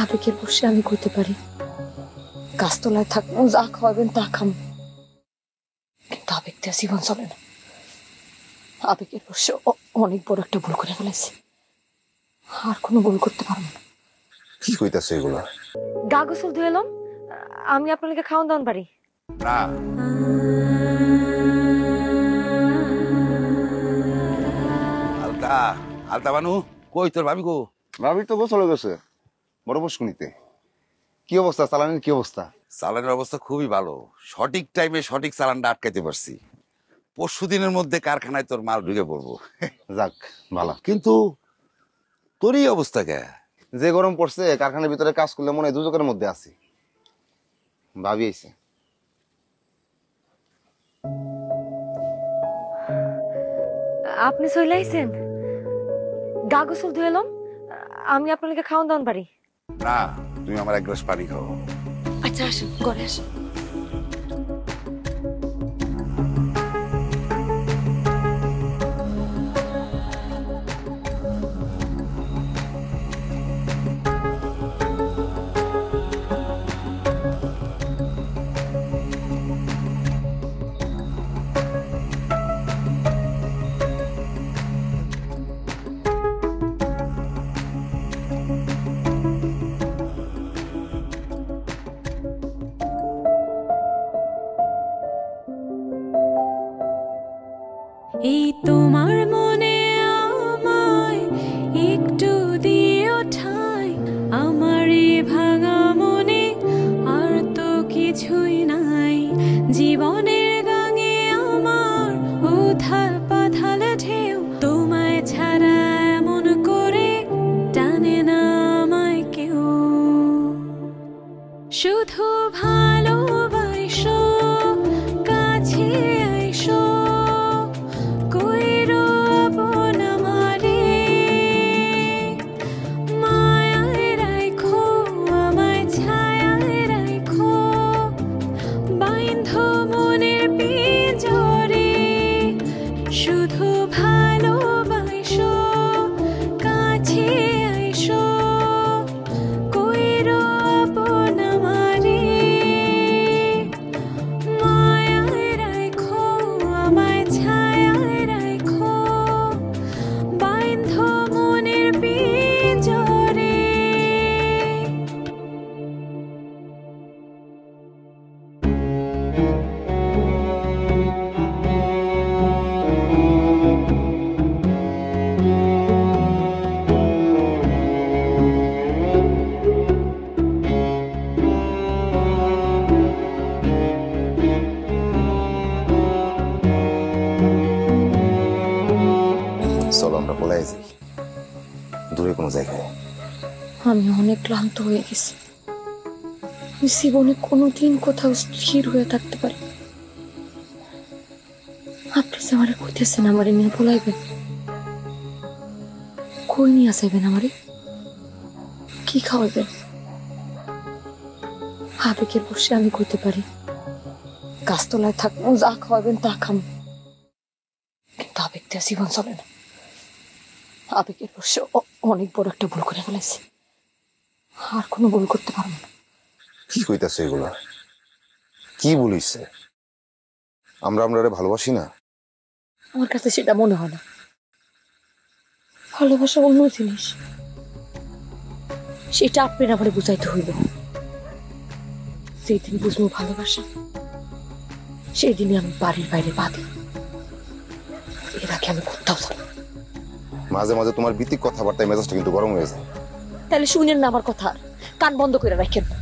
আবেগে বসে আমি করতে পারি, গাছতলায় থাকবো, যা খাওয়াবেন তা খাবো, কিন্তু আবেগ দিয়ে জীবন চলে না। আবেগের বসে অনেক বড় একটা ভুল করে ফেলেছি, আর কোনো ভুল করতে পারবো না। কি কইতাছে এগুলো? গা গোসল ধুয়ে এলাম, আমি আপনাকে খাওয়ান দাওয়ান পারি না। আলতা, আলতা বানু কই তোর ভাবি গো? ভাবি তো গোসলে গেছে বড় বসকুনিতে। কি অবস্থা চালানের? কি অবস্থা চালানের? অবস্থা খুবই ভালো, সঠিক টাইমে সঠিক চালানটা আটকাইতে পারছি। পরশু দিনের মধ্যে কারখানায় তোর মাল ঢুকে পড়বো। যাক ভালো, কিন্তু তোরই অবস্থা কে? যে গরম পড়ছে কারখানার ভিতরে কাজ করলে মনে হয় দুজকের মধ্যে আছি। ভাবি আইছে। আপনি চলে আইছেন? গা গোসল ধুয়ে এলাম, আমি আপনাকে খাওয়ান দাওয়ান পারি না। তুমি আমার এক গ্লাস পানি খাও। আচ্ছা আসুন, ঘরে আসুন। আমি অনেক ক্লান্ত হয়ে গেছি, জীবনে কোনোদিন কোথাও স্থির হয়ে থাকতে পারি। আপনি যে আমারে কইতেছেন আমারে নিয়ে বলাইবেন, কই নিয়ে আসাইবেন, আমারে কি খাওয়াইবেন? আবেগে বসে আমি কইতে পারি, গাছতলায় থাকবো, যা খাওয়াবেন তা খাবো, কিন্তু আবেগ দিয়ে জীবন চলে না। আবেগের বসে অনেক বড় একটা ভুল করে ফেলেছি, আর কোনো ভুল করতে পারবো না। কি কইতাছে এগুলো? কি বলিছে? আমরা ভালোবাসি না? আমার কাছে সেটা মনে হয় না। ভালোবাসা অন্য জিনিস, সেটা আপনি না আমারে বুঝাইতে হইল। সেইদিন বুঝবো ভালোবাসা, সেই দিনে আমি বাড়ির বাইরে বাঁধি। এর আগে আমি কোথাও যাব। মাঝে মাঝে তোমার বিতিক কথাবার্তায় মেজাজটা কিন্তু গরম হয়ে যায়। তাহলে শুনেন না আমার কথা, কান বন্ধ করে রাখেন।